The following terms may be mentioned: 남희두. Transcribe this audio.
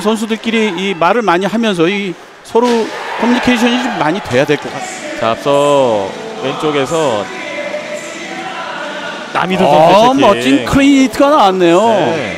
선수들끼리 이 말을 많이 하면서 이 서로 커뮤니케이션이 좀 많이 돼야 될 것 같습니다. 자, 앞서 왼쪽에서 남희두 선수 멋진 크레이트가 나왔네요. 네.